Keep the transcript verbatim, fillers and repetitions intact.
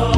Oh,